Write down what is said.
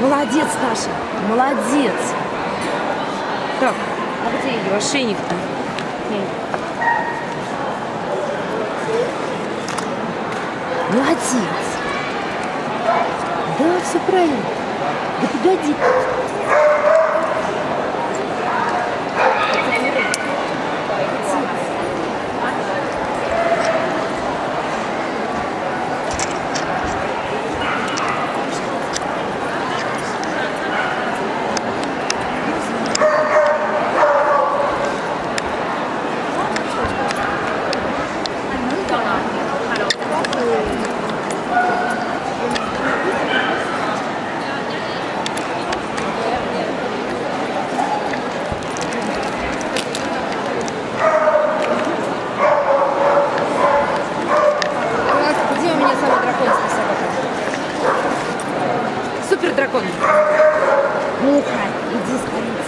Молодец, Саша, молодец. Так, а где ее ошейник-то? Молодец. Да, все правильно. Да погоди. Супер дракон. Ну-ка, иди скорее.